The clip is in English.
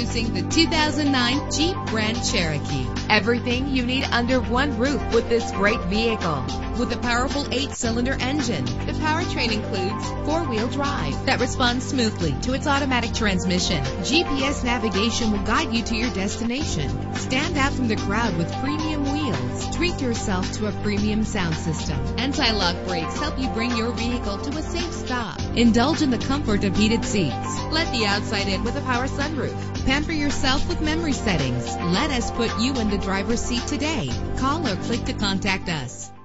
Introducing the 2009 Jeep Grand Cherokee. Everything you need under one roof with this great vehicle. With a powerful 8-cylinder engine, the powertrain includes 4-wheel drive that responds smoothly to its automatic transmission. GPS navigation will guide you to your destination. Stand out from the crowd with premium wheels. Treat yourself to a premium sound system. Anti-lock brakes help you bring your vehicle to a safe stop. Indulge in the comfort of heated seats. Let the outside in with a power sunroof. Pamper yourself with memory settings. Let us put you in the driver's seat today. Call or click to contact us.